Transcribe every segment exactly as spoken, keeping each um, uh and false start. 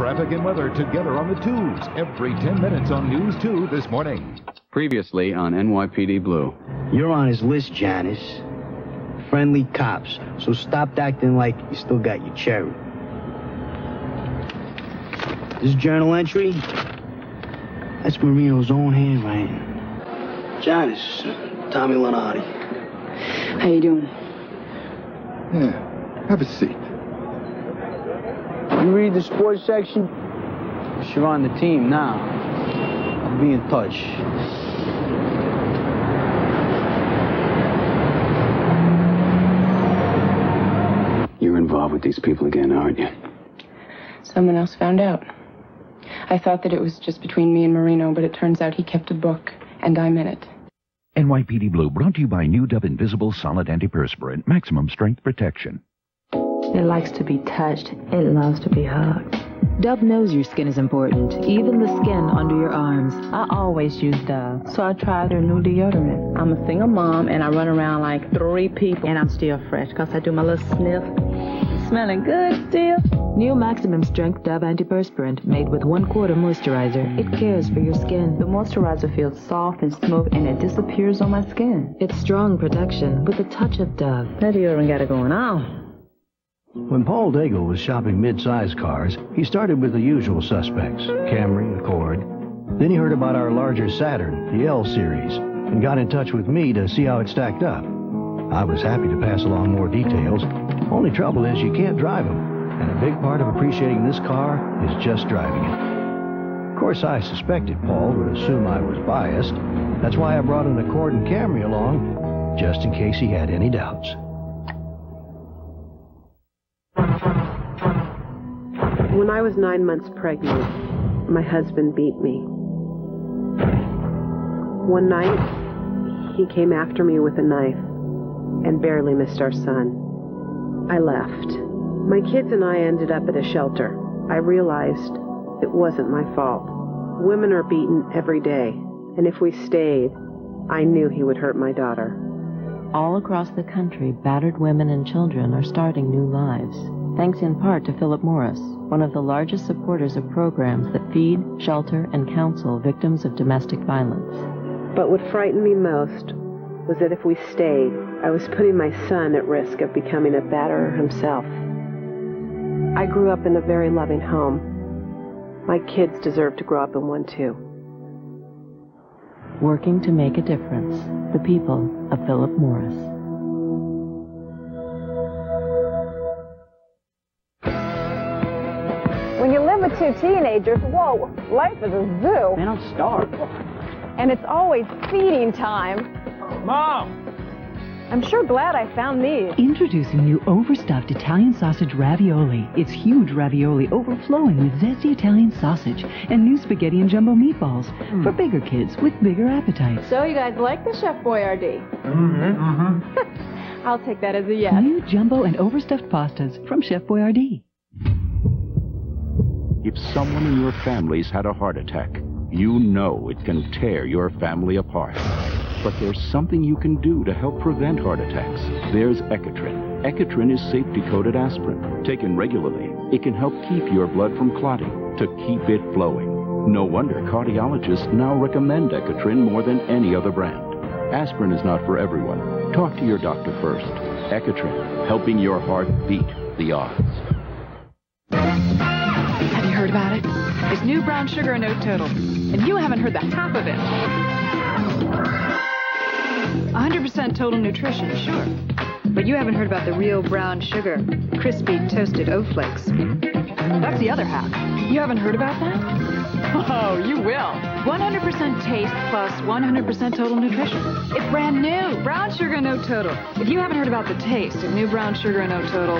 Traffic and weather together on the tubes every ten minutes on News two this morning. Previously on N Y P D Blue. You're on his list, Janice. Friendly cops, so stop acting like you still got your cherry. This journal entry, that's Marino's own handwriting. Janice, Tommy Lenardi. How you doing? Yeah, have a seat. You read the sports section? You're on the team now. I'll be in touch. You're involved with these people again, aren't you? Someone else found out. I thought that it was just between me and Marino, but it turns out he kept a book, and I'm in it. N Y P D Blue, brought to you by New Dove Invisible Solid Antiperspirant, maximum strength protection. It likes to be touched. It loves to be hugged. Dove knows your skin is important, even the skin under your arms. I always use Dove, so I try their new deodorant. I'm a single mom, and I run around like three people, and I'm still fresh because I do my little sniff. Smelling good still. New maximum strength Dove antiperspirant made with one quarter moisturizer. It cares for your skin. The moisturizer feels soft and smooth, and it disappears on my skin. It's strong protection with a touch of Dove. That deodorant got it going on. When Paul Daigle was shopping mid-size cars, he started with the usual suspects, Camry, Accord. Then he heard about our larger Saturn, the L-Series, and got in touch with me to see how it stacked up. I was happy to pass along more details. Only trouble is you can't drive them, and a big part of appreciating this car is just driving it. Of course, I suspected Paul would assume I was biased. That's why I brought an Accord and Camry along, just in case he had any doubts. When I was nine months pregnant, my husband beat me. One night, he came after me with a knife and barely missed our son. I left. My kids and I ended up at a shelter. I realized it wasn't my fault. Women are beaten every day, and if we stayed, I knew he would hurt my daughter. All across the country, battered women and children are starting new lives, thanks in part to Philip Morris, one of the largest supporters of programs that feed, shelter, and counsel victims of domestic violence. But what frightened me most was that if we stayed, I was putting my son at risk of becoming a batterer himself. I grew up in a very loving home. My kids deserve to grow up in one, too. Working to make a difference, the people of Philip Morris. When you live with two teenagers, whoa, life is a zoo. Man, I'm starved. And it's always feeding time. Mom! I'm sure glad I found these. Introducing new overstuffed Italian sausage ravioli. It's huge ravioli overflowing with zesty Italian sausage and new spaghetti and jumbo meatballs mm. for bigger kids with bigger appetites. So you guys like the Chef Boyardee? Mm-hmm, mm-hmm. I'll take that as a yes. New jumbo and overstuffed pastas from Chef Boyardee. If someone in your family's had a heart attack, you know it can tear your family apart. But there's something you can do to help prevent heart attacks. There's Ecotrin. Ecotrin is safety-coated aspirin. Taken regularly, it can help keep your blood from clotting, to keep it flowing. No wonder cardiologists now recommend Ecotrin more than any other brand. Aspirin is not for everyone. Talk to your doctor first. Ecotrin, helping your heart beat the odds. Have you heard about it? It's new brown sugar and oat total. And you haven't heard the half of it. one hundred percent total nutrition, sure. But you haven't heard about the real brown sugar, crispy toasted oat flakes. That's the other half. You haven't heard about that? Oh, you will. one hundred percent taste plus one hundred percent total nutrition. It's brand new. Brown sugar and oat total. If you haven't heard about the taste of new brown sugar and oat total,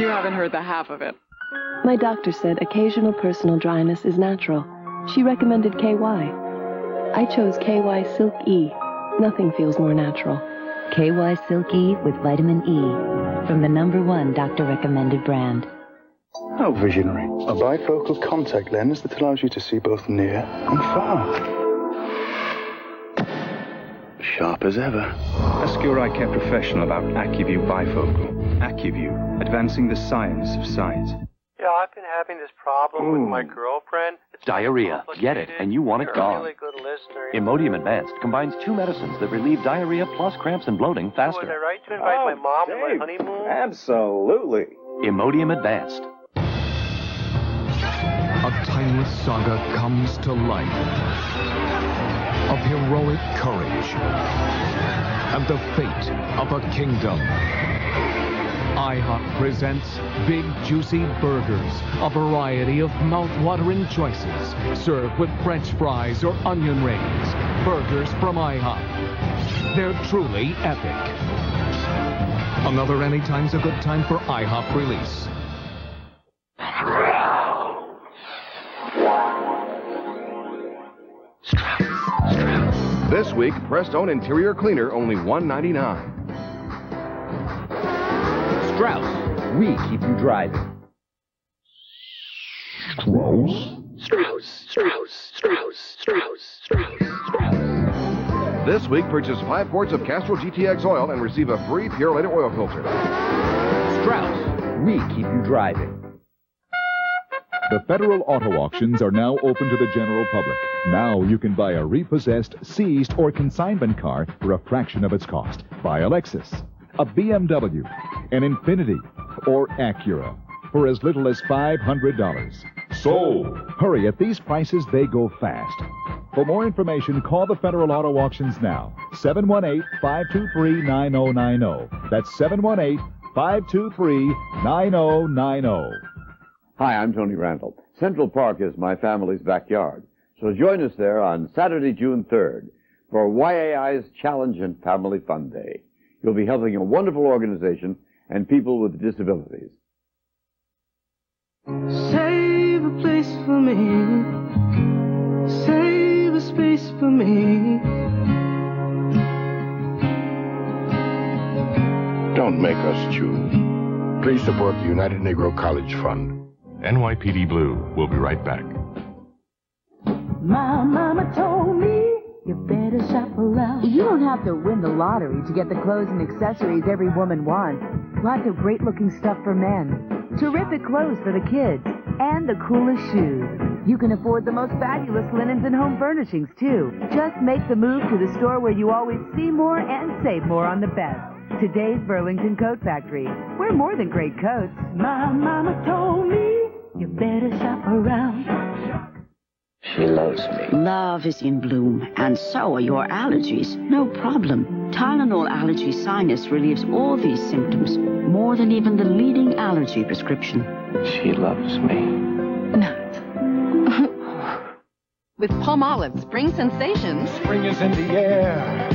you haven't heard the half of it. My doctor said occasional personal dryness is natural. She recommended K Y. I chose K Y Silk E. Nothing feels more natural. K Y Silk E with vitamin E. From the number one doctor-recommended brand. How visionary. A bifocal contact lens that allows you to see both near and far. Sharp as ever. Ask your eye care professional about AccuView Bifocal. AccuView, advancing the science of sight. Yeah, I've been having having this problem Ooh. with my girlfriend. It's diarrhea. Get it, and you want it You're gone. Really good listener. Imodium Advanced combines two medicines that relieve diarrhea plus cramps and bloating faster. Oh, was I right to invite oh, my mom Dave. to my honeymoon? Absolutely. Imodium Advanced. A timeless saga comes to life of heroic courage and the fate of a kingdom. IHOP presents Big Juicy Burgers, a variety of mouth-watering choices served with French fries or onion rings. Burgers from IHOP. They're truly epic. Another Anytime's a good time for IHOP release. Strauss. Strauss. This week, Preston Interior Cleaner, only one ninety-nine. Strauss, we keep you driving. Strauss? Strauss, Strauss, Strauss, Strauss, Strauss, Strauss. This week, purchase five quarts of Castrol G T X oil and receive a free Purolator oil filter. Strauss, we keep you driving. The Federal Auto Auctions are now open to the general public. Now you can buy a repossessed, seized, or consignment car for a fraction of its cost. Buy a Lexus, a B M W, an Infiniti, or Acura for as little as five hundred dollars. Sold! Hurry, at these prices they go fast. For more information, call the Federal Auto Auctions now. seven one eight, five two three, nine oh nine oh. That's seven one eight, five two three, nine oh nine oh. Hi, I'm Tony Randall. Central Park is my family's backyard, so join us there on Saturday, June third for Y A I's Challenge and Family Fun Day. You'll be helping a wonderful organization and people with disabilities. Save a place for me. Save a space for me. Don't make us choose. Please support the United Negro College Fund. N Y P D Blue will be right back. My mama told me you better shuffle out. You don't have to win the lottery to get the clothes and accessories every woman wants. Lots of great-looking stuff for men, terrific clothes for the kids, and the coolest shoes. You can afford the most fabulous linens and home furnishings, too. Just make the move to the store where you always see more and save more on the best. Today's Burlington Coat Factory. We're more than great coats. My mama told me you better shop around. She loves me. Love is in bloom, and so are your allergies. No problem. Tylenol Allergy Sinus relieves all these symptoms, more than even the leading allergy prescription. She loves me. Not. With Palmolive Spring Sensations. Spring is in the air.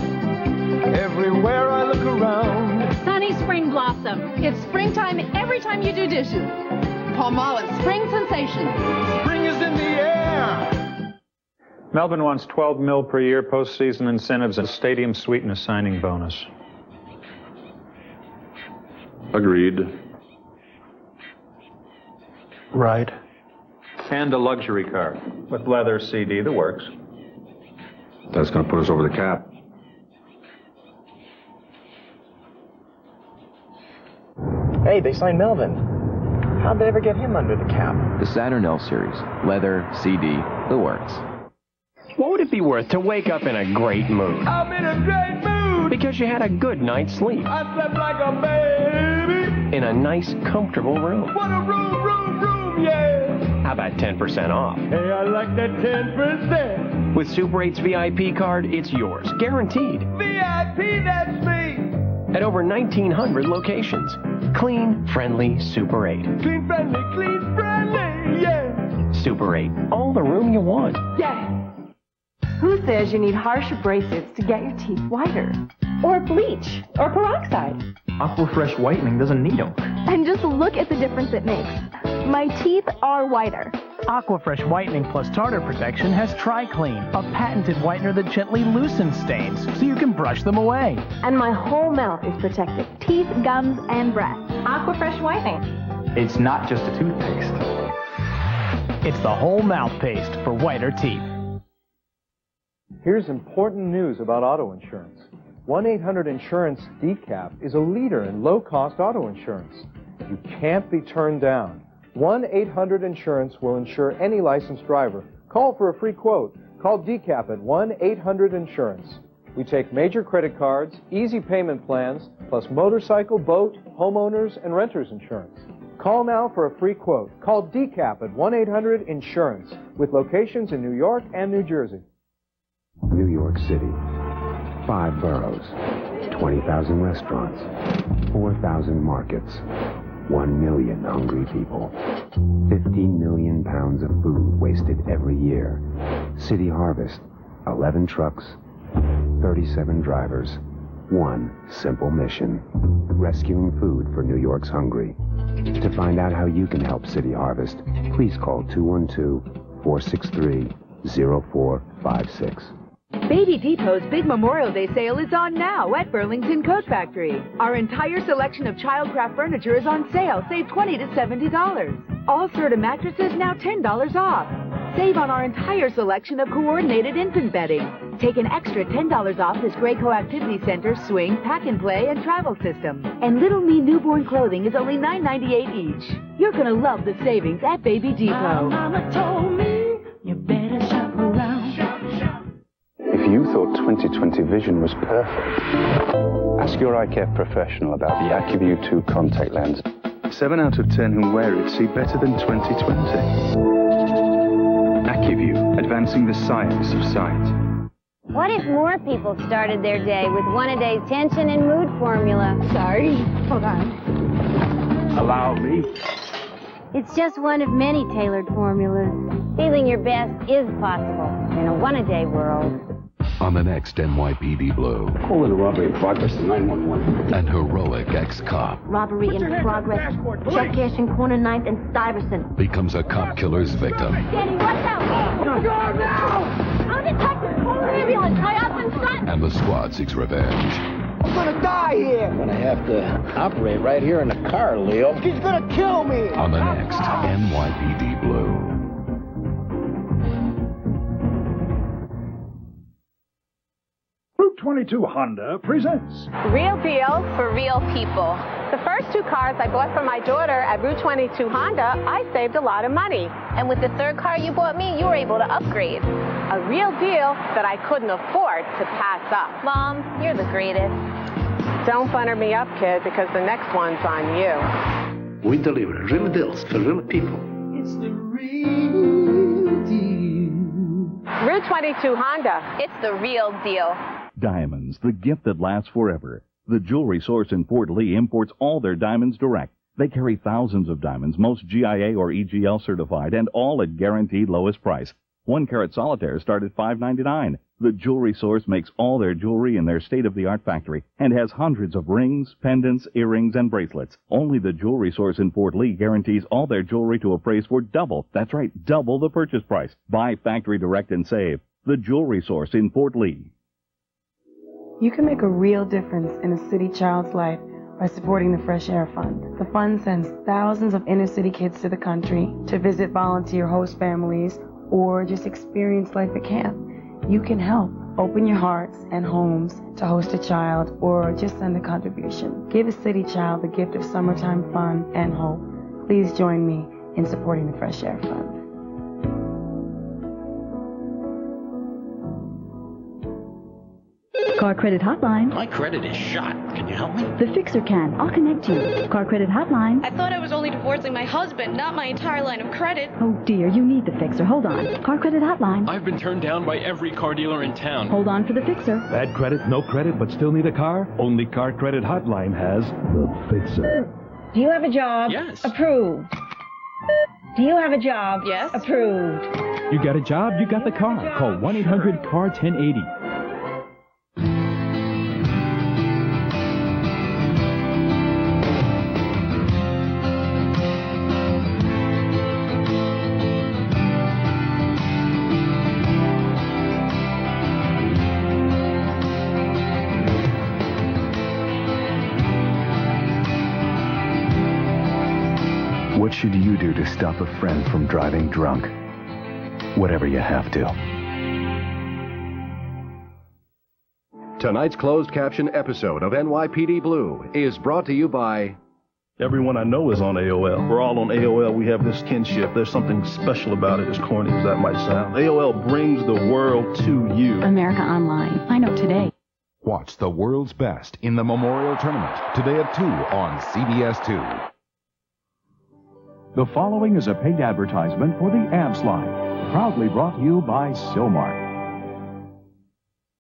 Everywhere I look around. Sunny Spring Blossom. It's springtime every time you do dishes. Palmolive Spring Sensations. Spring is in the air. Melbourne wants twelve mil per year postseason incentives and stadium suite and a signing bonus. Agreed. Right. And a luxury car with leather, C D, the works. That's going to put us over the cap. Hey, they signed Melvin. How'd they ever get him under the cap? The Saturn L-Series, leather, C D, the works. What would it be worth to wake up in a great mood? I'm in a great mood! Because you had a good night's sleep. I slept like a baby! In a nice, comfortable room. What a room, room, room, yeah! How about ten percent off? Hey, I like that ten percent! With Super eight's V I P card, it's yours. Guaranteed. V I P, that's me! At over nineteen hundred locations. Clean, friendly, Super eight. Clean, friendly, clean, friendly, yeah! Super eight. All the room you want. Yeah! Who says you need harsher abrasives to get your teeth whiter? Or bleach? Or peroxide? Aquafresh whitening doesn't need them. And just look at the difference it makes. My teeth are whiter. Aquafresh whitening plus tartar protection has TriClean, a patented whitener that gently loosens stains so you can brush them away. And my whole mouth is protected. Teeth, gums, and breath. Aquafresh whitening. It's not just a toothpaste. It's the whole mouthpaste for whiter teeth. Here's important news about auto insurance. one eight hundred insurance D C A P is a leader in low-cost auto insurance. You can't be turned down. one eight hundred insurance will insure any licensed driver. Call for a free quote. Call D C A P at one eight hundred insurance. We take major credit cards, easy payment plans, plus motorcycle, boat, homeowners, and renters insurance. Call now for a free quote. Call D C A P at one eight hundred insurance with locations in New York and New Jersey. New York City, five boroughs, twenty thousand restaurants, four thousand markets, one million hungry people, fifteen million pounds of food wasted every year. City Harvest, eleven trucks, thirty-seven drivers, one simple mission, rescuing food for New York's hungry. To find out how you can help City Harvest, please call two one two, four six three, zero four five six. Baby Depot's big Memorial Day sale is on now at Burlington Coat Factory. Our entire selection of childcraft furniture is on sale. Save twenty to seventy dollars. All Serta mattresses now ten dollars off. Save on our entire selection of coordinated infant bedding. Take an extra ten dollars off this Graco Activity Center swing, pack and play, and travel system. And Little Me newborn clothing is only nine ninety-eight each. You're going to love the savings at Baby Depot. My mama told me you better shop around. Shop, shop. If you thought twenty twenty vision was perfect, ask your eye care professional about the AccuView two contact lens. seven out of ten who wear it see better than twenty twenty. AccuView, advancing the science of sight. What if more people started their day with one-a-day tension and mood formula? Sorry, hold on. Allow me. It's just one of many tailored formulas. Feeling your best is possible in a one-a-day world. On the next N Y P D Blue. Call it a robbery in progress to nine one one. An heroic ex-cop. Robbery in progress. Check cash in corner ninth and Stuyvesant. Becomes a cop killer's victim. Danny, watch out! Oh, God, no! Our detective called an ambulance. I up and shot. And the squad seeks revenge. I'm gonna die here. I'm gonna have to operate right here in the car, Leo. She's gonna kill me. On the next N Y P D Blue. twenty-two Honda presents Real Deal for Real People. The first two cars I bought for my daughter at Route twenty-two Honda, I saved a lot of money. And with the third car you bought me, you were able to upgrade. A real deal that I couldn't afford to pass up. Mom, you're the greatest. Don't butter me up, kid, because the next one's on you. We deliver real deals for real people. It's the real deal. Route twenty-two Honda, it's the real deal. Diamonds, the gift that lasts forever. The Jewelry Source in Fort Lee imports all their diamonds direct. They carry thousands of diamonds, most G I A or E G L certified, and all at guaranteed lowest price. One carat solitaires start at five ninety-nine. The Jewelry Source makes all their jewelry in their state-of-the-art factory and has hundreds of rings, pendants, earrings, and bracelets. Only the Jewelry Source in Fort Lee guarantees all their jewelry to appraise for double, that's right, double the purchase price. Buy factory direct and save. The Jewelry Source in Fort Lee. You can make a real difference in a city child's life by supporting the Fresh Air Fund. The fund sends thousands of inner city kids to the country to visit volunteer host families or just experience life at camp. You can help. Open your hearts and homes to host a child or just send a contribution. Give a city child the gift of summertime fun and hope. Please join me in supporting the Fresh Air Fund. Car Credit Hotline. My credit is shot. Can you help me? The Fixer can. I'll connect you. Car Credit Hotline. I thought I was only divorcing my husband, not my entire line of credit. Oh, dear. You need The Fixer. Hold on. Car Credit Hotline. I've been turned down by every car dealer in town. Hold on for The Fixer. Bad credit, no credit, but still need a car? Only Car Credit Hotline has The Fixer. Do you have a job? Yes. Approved. Do you have a job? Yes. Approved. You got a job? You got the car. Call one eight hundred C A R one zero eight zero. What should you do to stop a friend from driving drunk? Whatever you have to. Tonight's closed caption episode of N Y P D Blue is brought to you by Everyone I know is on A O L. We're all on A O L. We have this kinship. There's something special about it, as corny as that might sound. A O L brings the world to you. America Online. I know today. Watch the world's best in the Memorial Tournament, today at two on C B S two. The following is a paid advertisement for the Abs Line, proudly brought to you by Silmark.